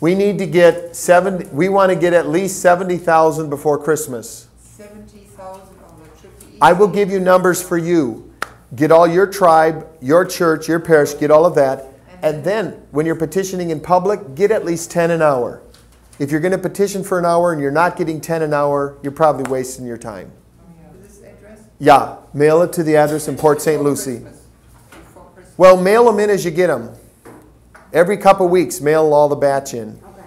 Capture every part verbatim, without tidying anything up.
We need to get seventy. We want to get at least seventy thousand before Christmas. Seventy thousand on the trip to Egypt. I will give you numbers for you. Get all your tribe, your church, your parish. Get all of that, and then when you're petitioning in public, get at least ten an hour. If you're going to petition for an hour and you're not getting ten an hour, you're probably wasting your time. This address? Yeah, mail it to the address in Port Saint Lucie. Well, mail them in as you get them. Every couple weeks, mail all the batch in. Okay.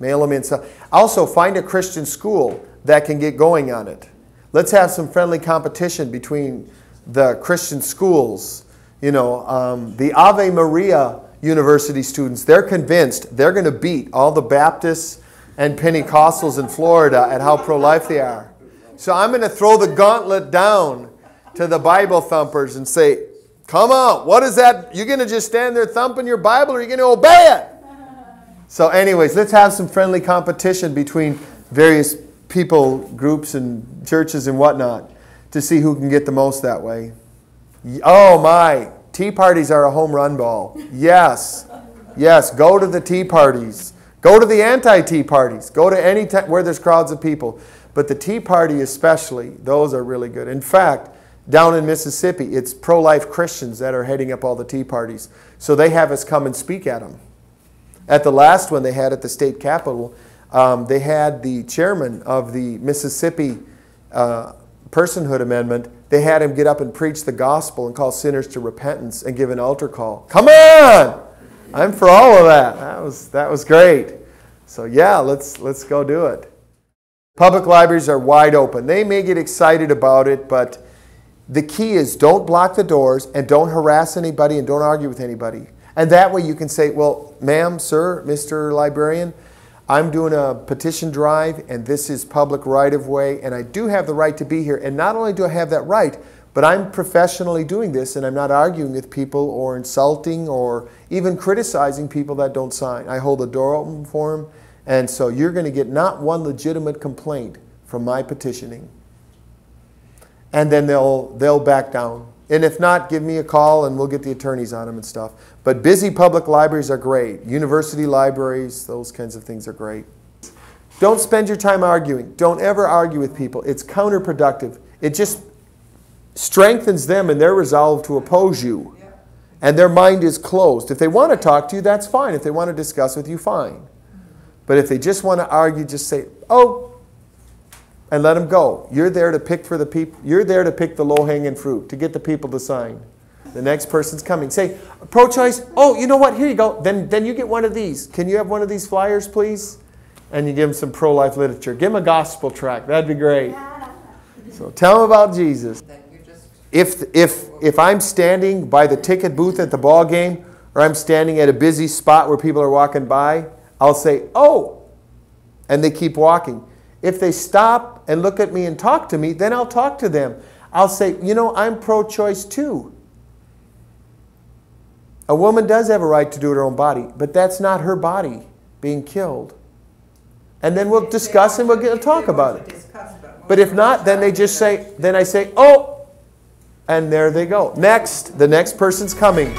Mail them in. So, also, find a Christian school that can get going on it. Let's have some friendly competition between the Christian schools. You know, um, the Ave Maria University students, they're convinced they're going to beat all the Baptists and Pentecostals in Florida at how pro-life they are. So I'm going to throw the gauntlet down to the Bible thumpers and say, come on, what is that? You're going to just stand there thumping your Bible, or are you going to obey it? So anyways, let's have some friendly competition between various people, groups, and churches and whatnot to see who can get the most that way. Oh my, tea parties are a home run ball. Yes, yes, go to the tea parties. Go to the anti-tea parties. Go to any time where there's crowds of people. But the tea party especially, those are really good. In fact, down in Mississippi, it's pro-life Christians that are heading up all the tea parties. So they have us come and speak at them. At the last one they had at the state capitol, um, they had the chairman of the Mississippi uh, Personhood Amendment. They had him get up and preach the gospel and call sinners to repentance and give an altar call. Come on! I'm for all of that. That was, that was great. So yeah, let's, let's go do it. Public libraries are wide open. They may get excited about it, but the key is don't block the doors and don't harass anybody and don't argue with anybody. And that way you can say, well, ma'am, sir, Mister Librarian, I'm doing a petition drive and this is public right-of-way and I do have the right to be here. And not only do I have that right, but I'm professionally doing this and I'm not arguing with people or insulting or even criticizing people that don't sign. I hold the door open for them. And so you're going to get not one legitimate complaint from my petitioning. And then they'll, they'll back down. And if not, give me a call and we'll get the attorneys on them and stuff. But busy public libraries are great. University libraries, those kinds of things are great. Don't spend your time arguing. Don't ever argue with people. It's counterproductive. It just strengthens them in their resolve to oppose you. And their mind is closed. If they want to talk to you, that's fine. If they want to discuss with you, fine. But if they just want to argue, just say, oh, and let them go. You're there to pick for the people. You're there to pick the low-hanging fruit, to get the people to sign. The next person's coming. Say, pro-choice, oh, you know what, here you go. Then, then you get one of these. Can you have one of these flyers, please? And you give them some pro-life literature. Give them a gospel tract. That'd be great. Yeah. So tell them about Jesus. If, if, if I'm standing by the ticket booth at the ball game, or I'm standing at a busy spot where people are walking by, I'll say, oh, and they keep walking. If they stop and look at me and talk to me, then I'll talk to them. I'll say, you know, I'm pro-choice too. A woman does have a right to do her own body, but that's not her body being killed. And then we'll discuss and we'll talk about it. But if not, then they just say, then I say, oh, and there they go. Next, the next person's coming.